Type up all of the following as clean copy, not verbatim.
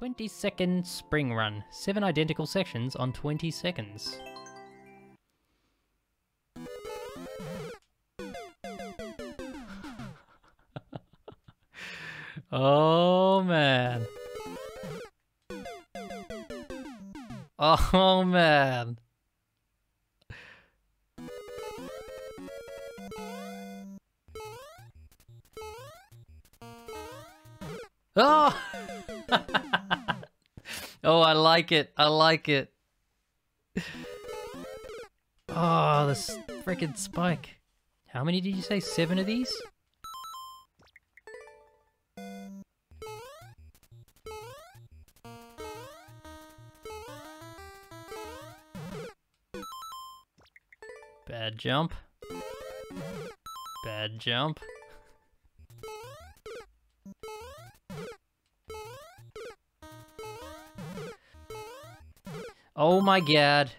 22nd Spring Run. 7 identical sections on 20 seconds. Oh man. Oh man. Oh! Oh, I like it. I like it. Oh, this frickin' spike. How many did you say? 7 of these? Bad jump. Bad jump. Oh my god.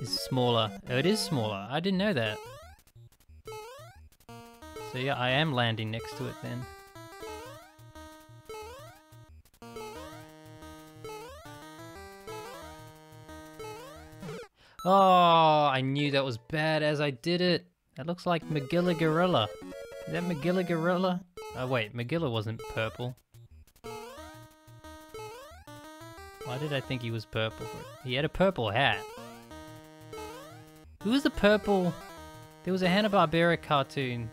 It's smaller. Oh, it is smaller. I didn't know that. So yeah, I am landing next to it then. Oh, I knew that was bad as I did it. That looks like Magilla Gorilla. Is that Magilla Gorilla? Oh wait, Magilla wasn't purple. Why did I think he was purple for it? He had a purple hat. Who was the purple? There was a Hanna-Barbera cartoon.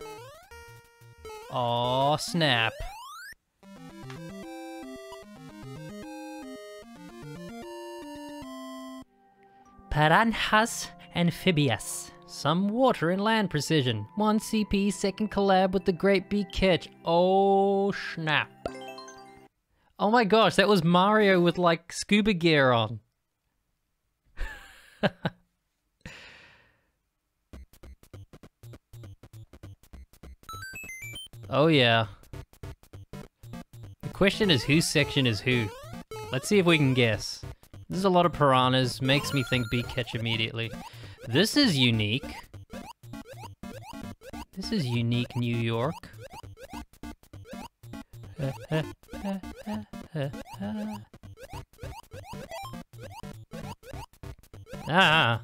Oh snap. Piranhas amphibious. Some water and land precision. 1 CP, second collab with the Great Big Catch. Oh snap. Oh my gosh, that was Mario with like scuba gear on. Oh yeah. The question is whose section is who. Let's see if we can guess. There's a lot of piranhas, makes me think Big Catch immediately. This is unique. This is unique New York. Ah!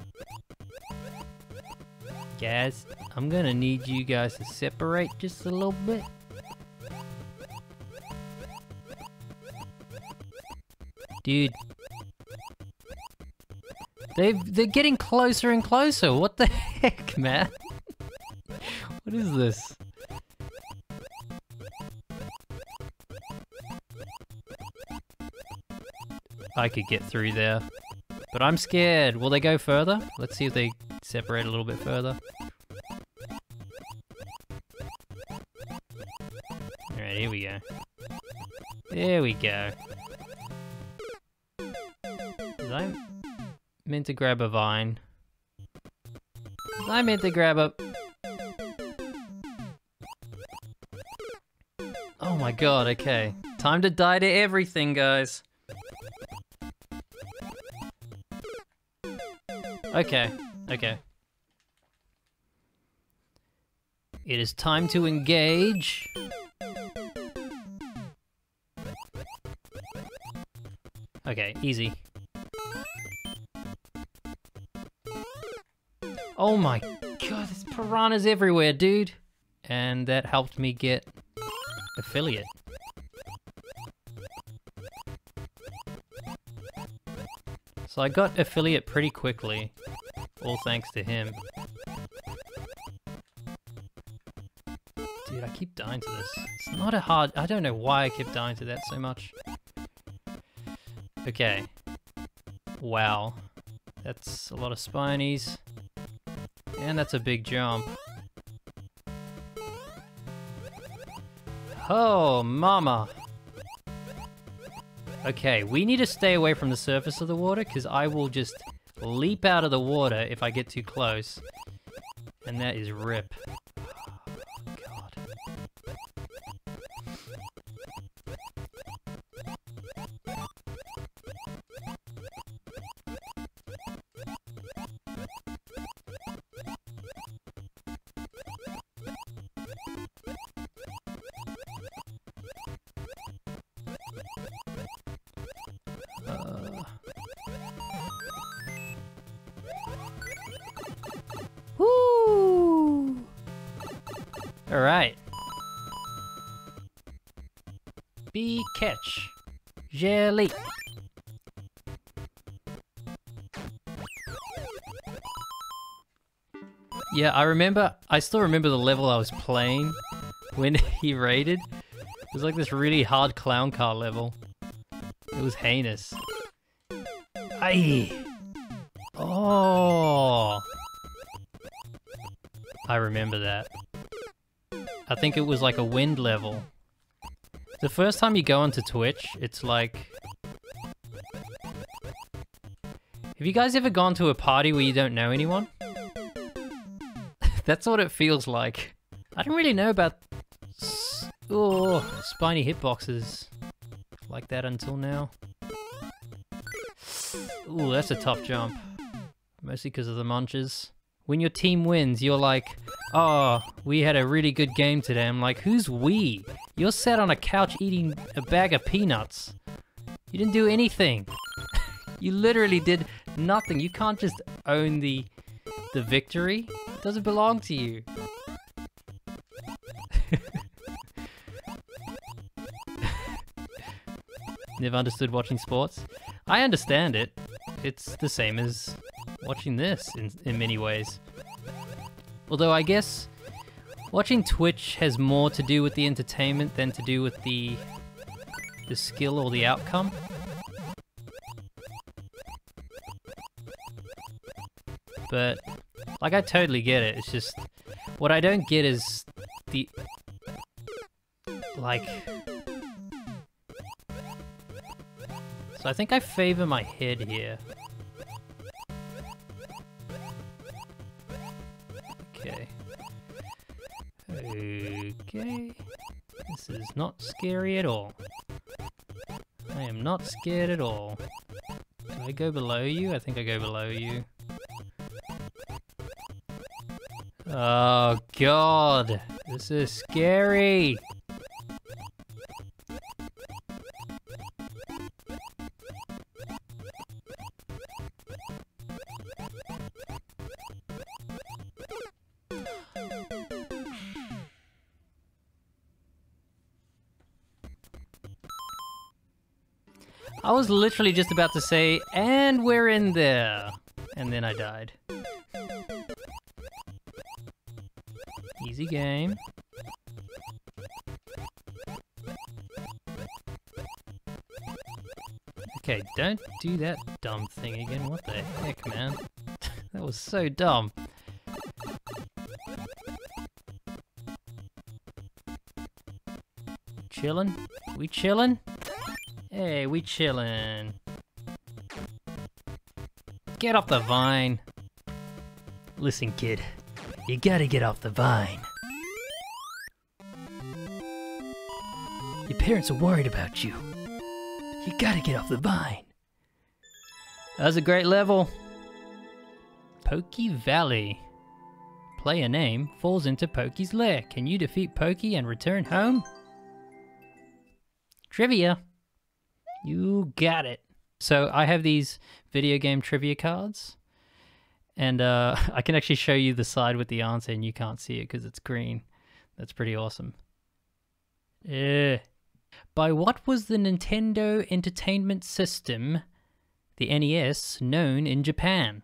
Guys, I'm gonna need you guys to separate just a little bit. Dude. They're getting closer and closer. What the heck, man? What is this? I could get through there, but I'm scared. Will they go further? Let's see if they separate a little bit further. Alright, here we go. There we go. Did I meant to grab a vine? I meant to grab a... Oh my god, okay. Time to die to everything, guys. Okay, okay. It is time to engage. Okay, easy. Oh my god, there's piranhas everywhere, dude. And that helped me get affiliate. So I got affiliate pretty quickly, all thanks to him. Dude, I keep dying to this. It's not a hard... I don't know why I keep dying to that so much. Okay. Wow. That's a lot of spinies. And that's a big jump. Oh, mama! Okay, we need to stay away from the surface of the water because I will just leap out of the water if I get too close. And that is rip. Oh, God. All right. B catch. Jelly. Yeah, I still remember the level I was playing when he raided. It was like this really hard clown car level. It was heinous. Aye. Oh. I remember that. I think it was like a wind level. The first time you go onto Twitch, it's like... Have you guys ever gone to a party where you don't know anyone? That's what it feels like. I don't really know about spiny hitboxes like that until now. Ooh, that's a tough jump. Mostly because of the munches. When your team wins, you're like, oh, we had a really good game today. I'm like, who's we? You're sat on a couch eating a bag of peanuts. You didn't do anything. You literally did nothing. You can't just own the victory. It doesn't belong to you. Never understood watching sports. I understand it. It's the same as watching this in many ways. Although I guess watching Twitch has more to do with the entertainment than to do with the skill or the outcome. But like, I totally get it. It's just what I don't get is the like. So I think I favor my head here. Okay. Okay. This is not scary at all. I am not scared at all. Can I go below you? I think I go below you. Oh God. This is scary. I was literally just about to say, and we're in there. And then I died. Easy game. Okay, don't do that dumb thing again. What the heck, man? That was so dumb. Chillin'? We chillin'? Hey, we chillin'. Get off the vine. Listen, kid. You gotta get off the vine. Your parents are worried about you. You gotta get off the vine. That was a great level. Pokey Valley. Player name falls into Pokey's lair. Can you defeat Pokey and return home? Trivia. You got it. So I have these video game trivia cards, and I can actually show you the side with the answer and you can't see it because it's green. That's pretty awesome. Yeah. By what was the Nintendo Entertainment System, the NES, known in Japan?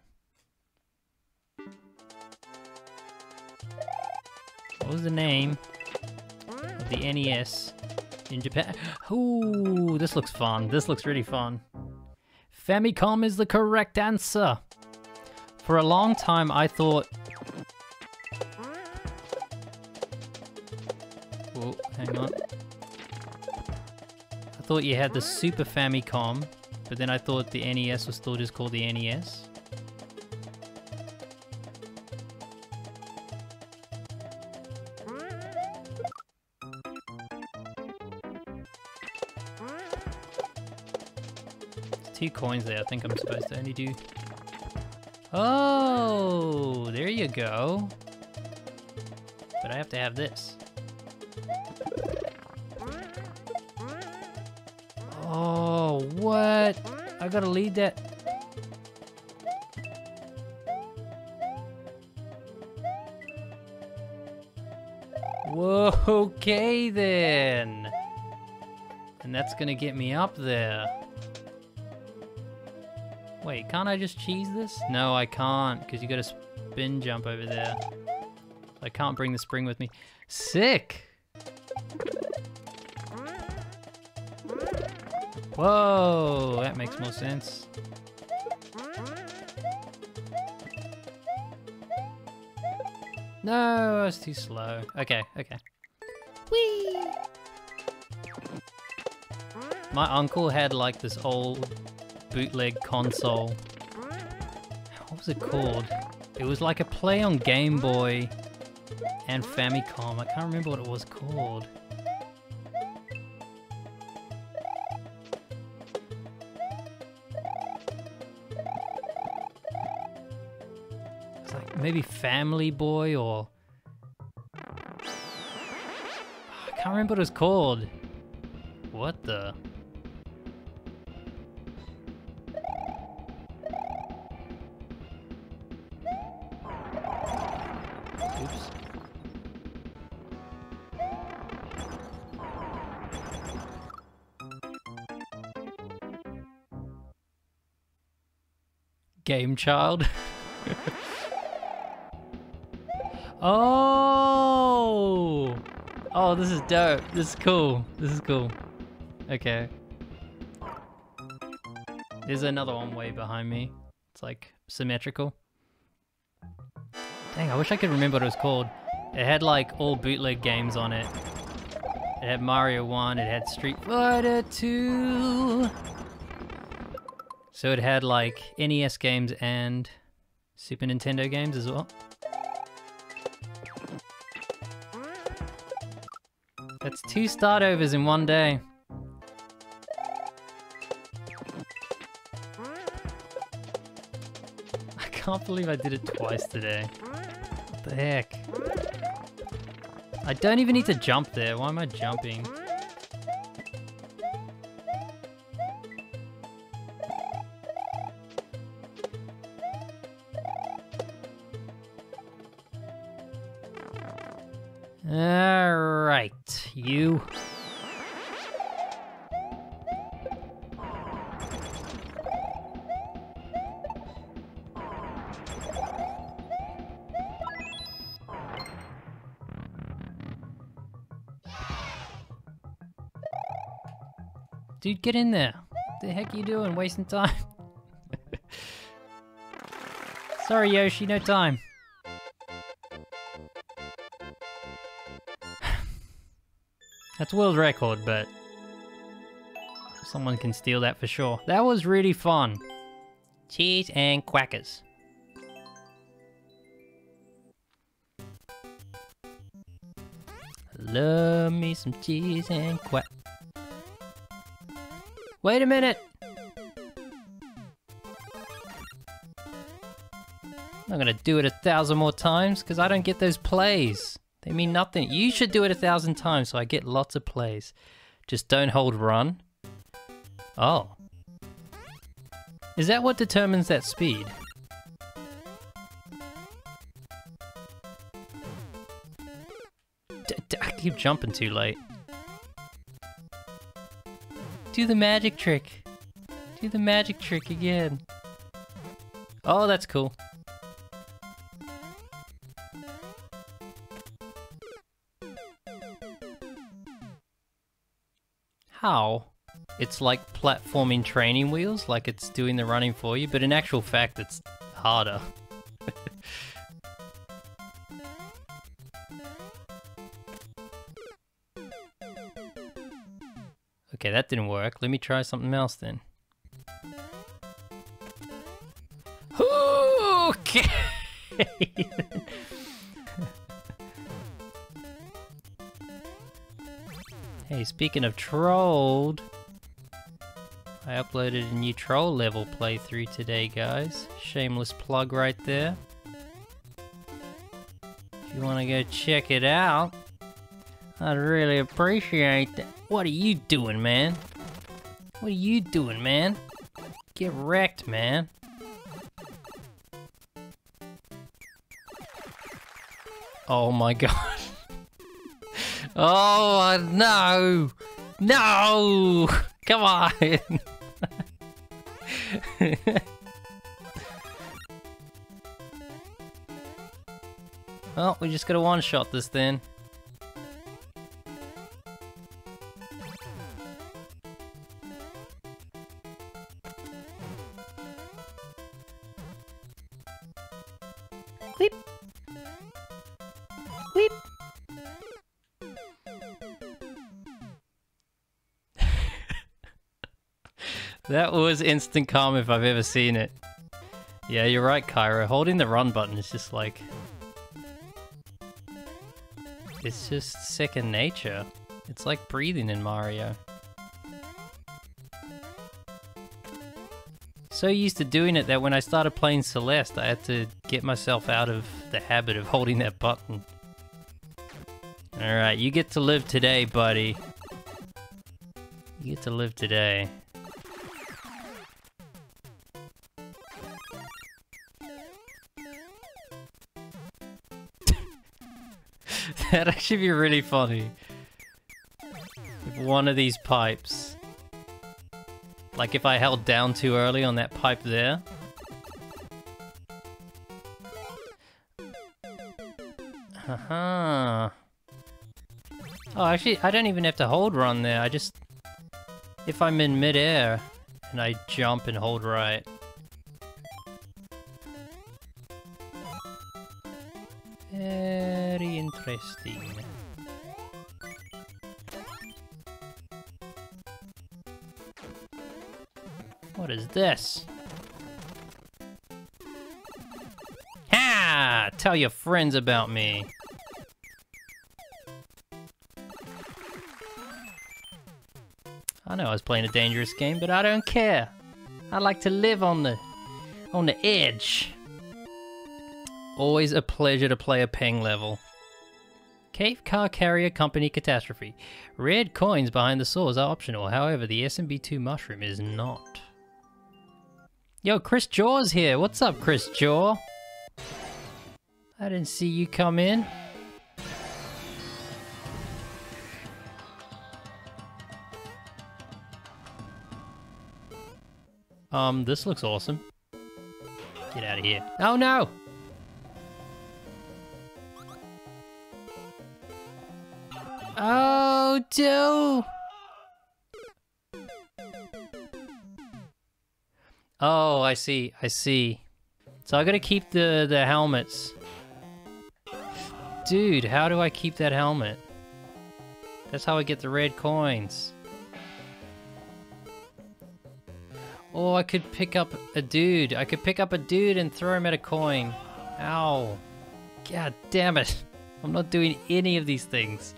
What was the name of the NES? In Japan. Ooh, this looks fun. This looks really fun. Famicom is the correct answer. For a long time, I thought... Whoa, hang on. I thought you had the Super Famicom, but then I thought the NES was still just called the NES. Coins there. I think I'm supposed to only do... Oh, there you go. But I have to have this. Oh, what? I gotta lead that. Whoa. Okay then. And that's gonna get me up there. Wait, can't I just cheese this? No, I can't, because you gotta spin jump over there. I can't bring the spring with me. Sick! Whoa, that makes more sense. No, it's too slow. Okay, okay. Whee! My uncle had like this old bootleg console. What was it called? It was like a play on Game Boy and Famicom. I can't remember what it was called. Maybe Family Boy or... I can't remember what it was called. What the... Oops. Game Child? Oh! Oh, this is dope. This is cool. This is cool. Okay. There's another one way behind me. It's like symmetrical. Dang, I wish I could remember what it was called. It had like all bootleg games on it. It had Mario 1, it had Street Fighter 2. So it had like NES games and Super Nintendo games as well. That's 2 start overs in one day. I can't believe I did it twice today. What the heck? I don't even need to jump there. Why am I jumping? You. Dude, get in there. What the heck are you doing? Wasting time. Sorry, Yoshi, no time. That's world record, but someone can steal that for sure. That was really fun. Cheese and Quackers. Love me some cheese and quack. Wait a minute! I'm gonna do it 1,000 more times because I don't get those plays. They mean nothing. You should do it 1,000 times so I get lots of plays. Just don't hold run. Oh. Is that what determines that speed? I keep jumping too late. Do the magic trick. Do the magic trick again. Oh, that's cool. How? It's like platforming training wheels, like it's doing the running for you, but in actual fact, it's harder. Okay, that didn't work. Let me try something else then. Okay! Hey, speaking of trolled, I uploaded a new troll level playthrough today, guys. Shameless plug right there. If you want to go check it out, I'd really appreciate that. What are you doing, man? What are you doing, man? Get wrecked, man. Oh my god. Oh, no. No. Come on. Well, we just gotta one-shot this then. Weep. Weep. That was instant calm if I've ever seen it. Yeah, you're right, Kyra. Holding the run button is just like... it's just second nature. It's like breathing in Mario. So used to doing it that when I started playing Celeste, I had to get myself out of the habit of holding that button. Alright, you get to live today, buddy. You get to live today. That'd actually be really funny. If one of these pipes... like if I held down too early on that pipe there. Haha. Oh, actually, I don't even have to hold run there. I just... if I'm in midair and I jump and hold right. Very interesting. What is this? Ha! Tell your friends about me. I know I was playing a dangerous game, but I don't care. I like to live on the edge. Always a pleasure to play a ping level. Cave Car Carrier Company Catastrophe. Red coins behind the saws are optional, however, the SMB2 mushroom is not. Yo, Chris Jaws here. What's up, Chris Jaw? I didn't see you come in. This looks awesome. Get out of here. Oh, no! Oh, do. Oh, I see. I see. So I gotta keep the helmets. Dude, how do I keep that helmet? That's how I get the red coins. Oh, I could pick up a dude. I could pick up a dude and throw him at a coin. Ow. God damn it. I'm not doing any of these things.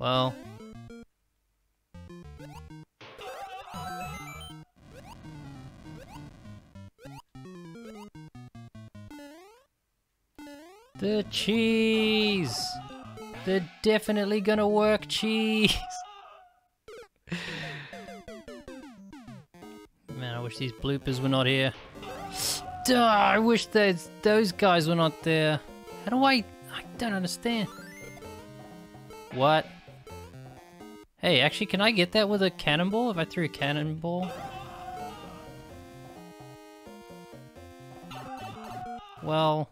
Well... the cheese! They're definitely gonna work cheese! Man, I wish these bloopers were not here. Duh, I wish those guys were not there. How do I don't understand. What? Hey, actually, can I get that with a cannonball? If I threw a cannonball? Well,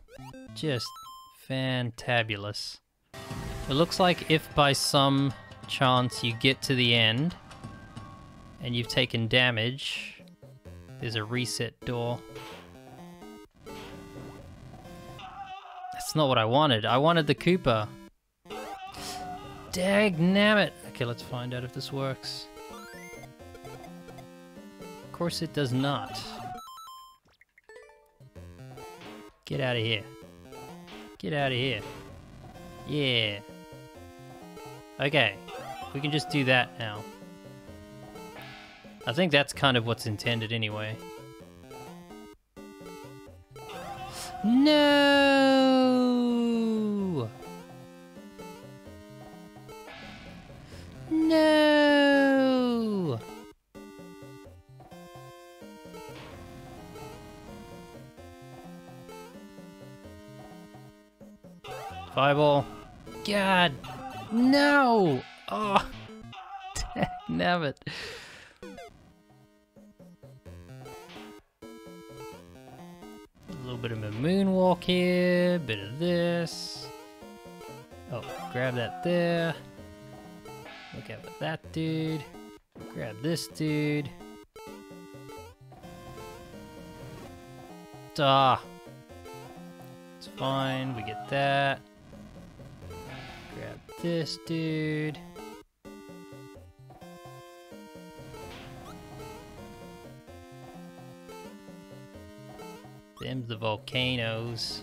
just fantabulous. It looks like if by some chance you get to the end and you've taken damage, there's a reset door. That's not what I wanted. I wanted the Koopa. Dagnammit! Okay, let's find out if this works. Of course it does not. Get out of here. Get out of here. Yeah. Okay. We can just do that now. I think that's kind of what's intended anyway. No! No! Fireball. God, no! Oh, damn it. A little bit of a moonwalk here, bit of this. Oh, grab that there. Look out for that dude. Grab this dude. Ah, it's fine, we get that. Grab this dude. Them's the volcanoes.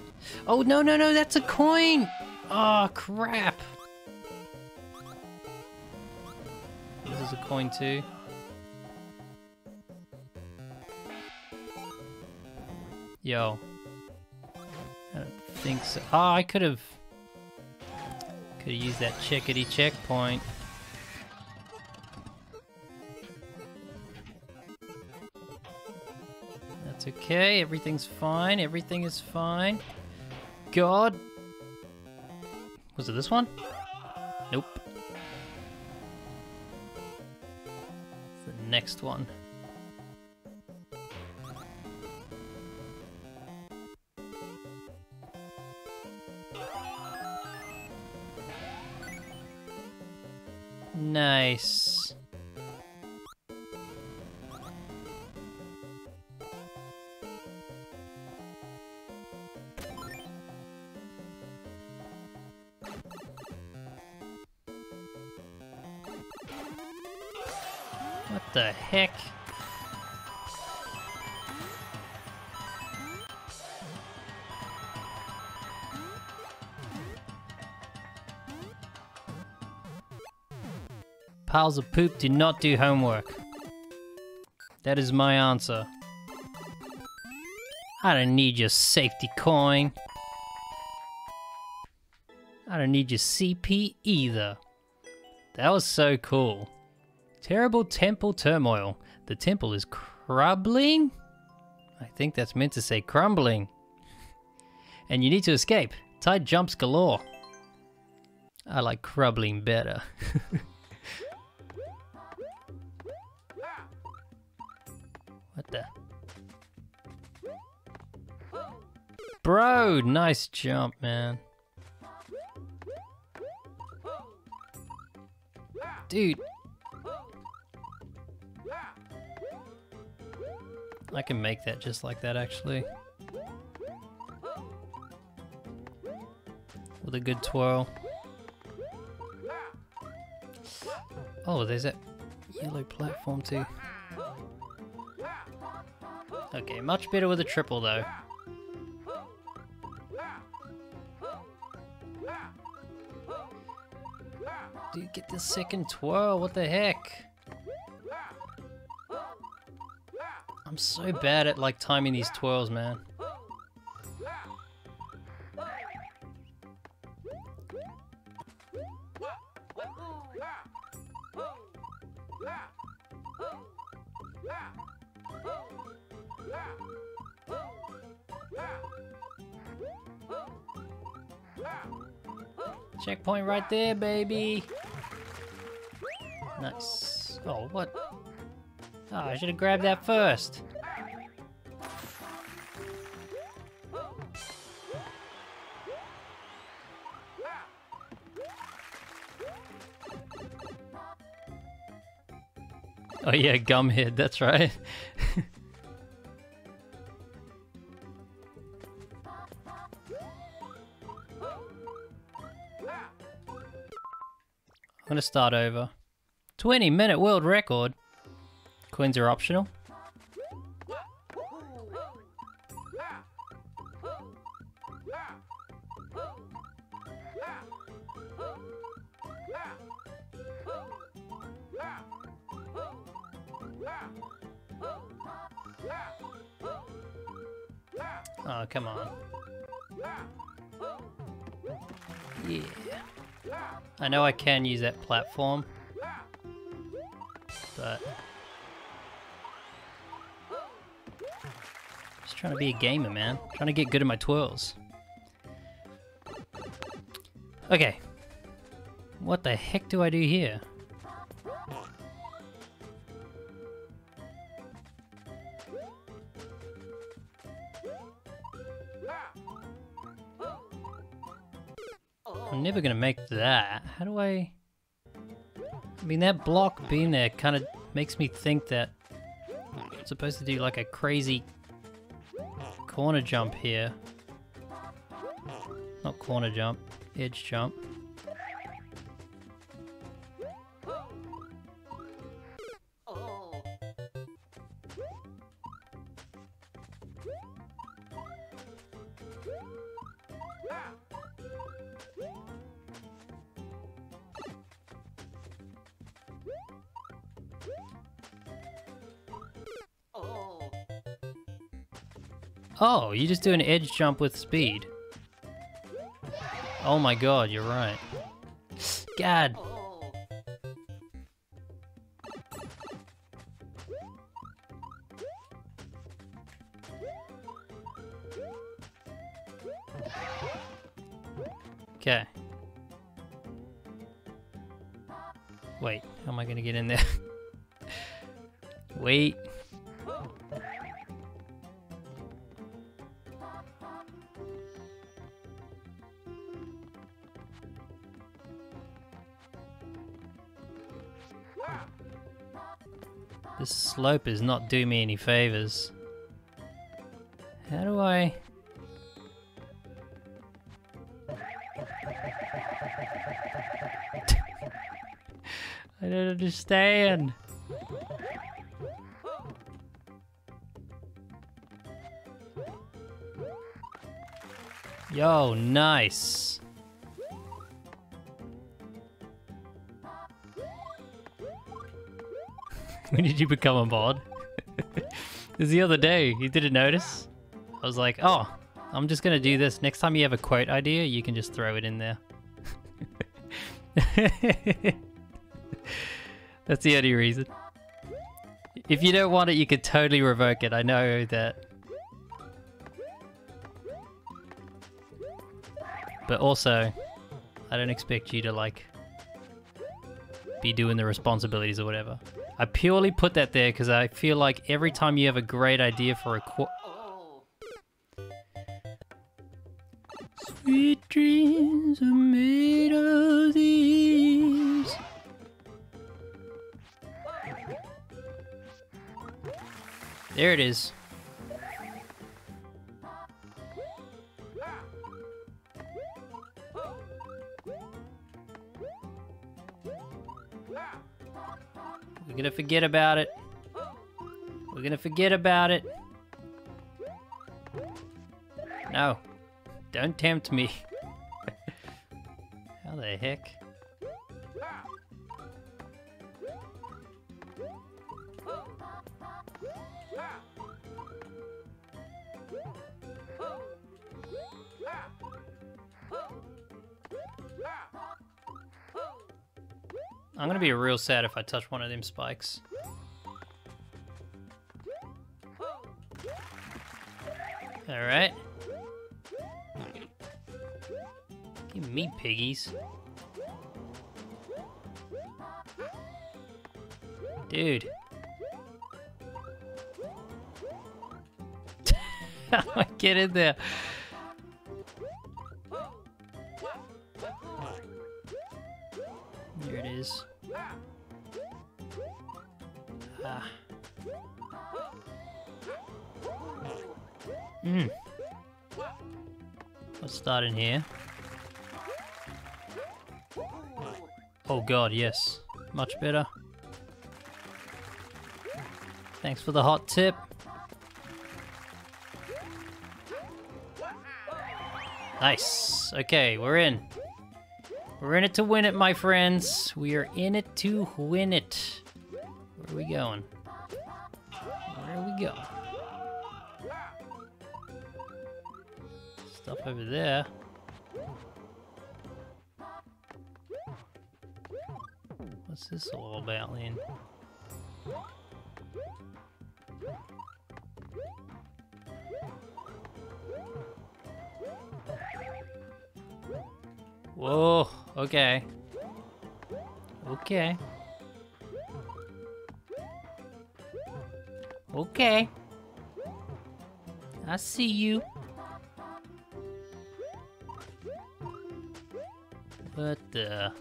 Oh, no, no, no, that's a coin! Oh, crap! This is a coin too. Yo. I don't think so. Oh, I could have used that chickadee checkpoint. That's okay, everything's fine, everything is fine. God! Was it this one? Nope. It's the next one. Nice. What the heck? Piles of poop do not do homework. That is my answer. I don't need your safety coin. I don't need your CP either. That was so cool. Terrible Temple Turmoil. The temple is crumbling? I think that's meant to say crumbling. And you need to escape. Tide jumps galore. I like crumbling better. What the? Bro, nice jump, man. Dude. I can make that just like that, actually. With a good twirl. Oh, there's that yellow platform, too. Okay, much better with a triple, though. Dude, get the second twirl, what the heck? I'm so bad at, like, timing these twirls, man. Checkpoint right there, baby. Nice. Oh, what? Oh, I should have grabbed that first. Oh yeah, Gumhead, that's right. I'm gonna start over. 20-minute world record. Coins are optional. Oh, come on. Yeah. I know I can use that platform, but just trying to be a gamer, man. Trying to get good at my twirls. Okay, What the heck do I do here? I'm never gonna make that. How do I... I mean, that block being there kind of makes me think that I'm supposed to do like a crazy corner jump here. Not corner jump, edge jump. Oh, you just do an edge jump with speed. Oh my god, you're right. God. Okay. Wait, how am I gonna get in there? Wait. This slope is not doing me any favors. How do I... I don't understand. Yo, nice. When did you become a mod? It was the other day, you didn't notice? I was like, oh, I'm just gonna do this. Next time you have a quote idea, you can just throw it in there. That's the only reason. If you don't want it, you could totally revoke it. I know that. But also, I don't expect you to, like, be doing the responsibilities or whatever. I purely put that there because I feel like every time you have a great idea for a Sweet dreams are made of these. There it is. We're gonna forget about it. We're gonna forget about it. No. Don't tempt me. How the heck? I'm gonna be real sad if I touch one of them spikes. Alright. Give me piggies. Dude. How do I get in there? There it is. Ah. Mm. Let's start in here. Oh god, yes. Much better. Thanks for the hot tip. Nice. Okay, we're in. We're in it to win it, my friends. We are in it to win it. Where are we going? Where are we going? Stuff over there. What's this all about, then? Whoa, okay. Okay. Okay. I see you. What the...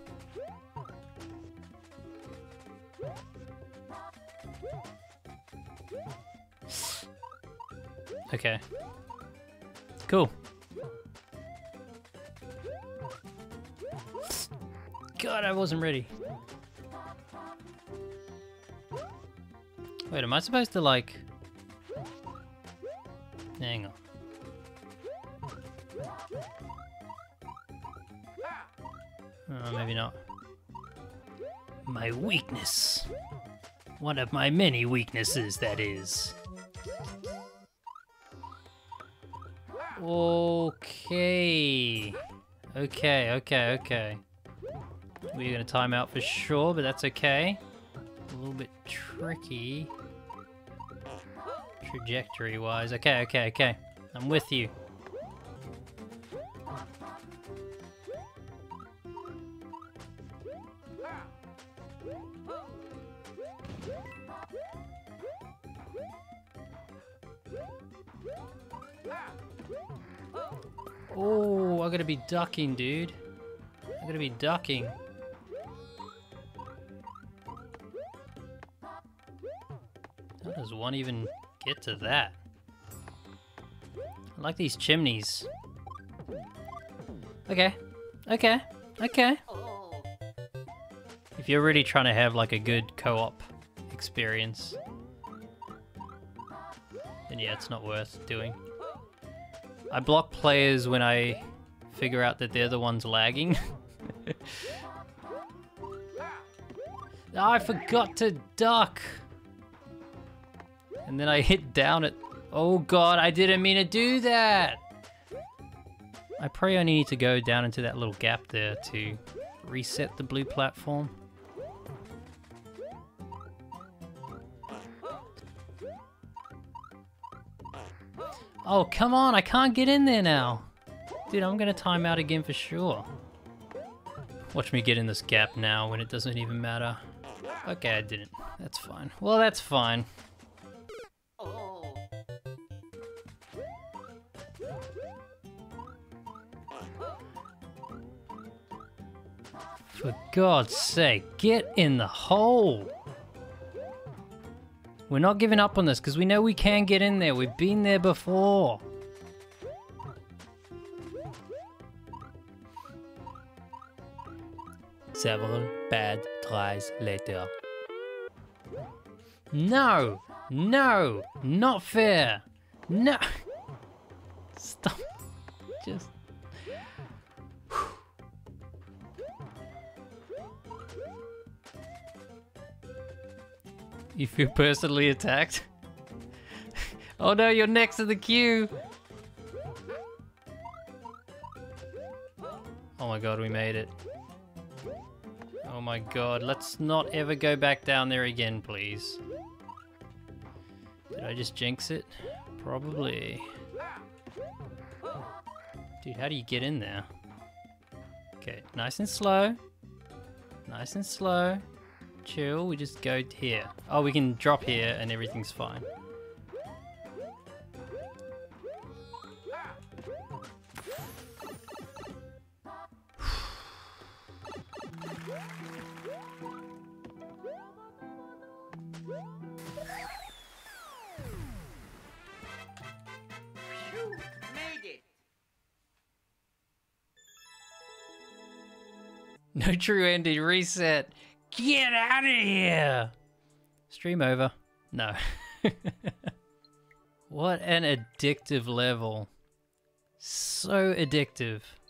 Okay. Cool. God, I wasn't ready. Wait, am I supposed to, like... Hang on. Oh, maybe not. My weakness. One of my many weaknesses, that is. Okay. Okay, okay, okay. We're gonna time out for sure, but that's okay. A little bit tricky. Trajectory-wise. Okay, okay, okay. I'm with you. Oh, I'm gonna be ducking, dude. I'm gonna be ducking. How does one even get to that? I like these chimneys. Okay. Okay. Okay. If you're really trying to have like a good co-op experience, then yeah, it's not worth doing. I block players when I figure out that they're the ones lagging. Oh, I forgot to duck! And then I hit down at... Oh god, I didn't mean to do that! I probably only need to go down into that little gap there to reset the blue platform. Oh, come on, I can't get in there now. Dude, I'm gonna time out again for sure. Watch me get in this gap now when it doesn't even matter. Okay, I didn't. That's fine. Well, that's fine. For God's sake, get in the hole! We're not giving up on this, because we know we can get in there. We've been there before. Several bad tries later. No! No! Not fair! No! Stop. Just... You feel personally attacked? Oh no, you're next to the queue! Oh my god, we made it. Oh my god, let's not ever go back down there again, please. Did I just jinx it? Probably. Dude, how do you get in there? Okay, nice and slow. Nice and slow. Chill, we just go here. Oh, we can drop here and everything's fine. No true ending, reset. Get out of here! Stream over. No. What an addictive level. So addictive.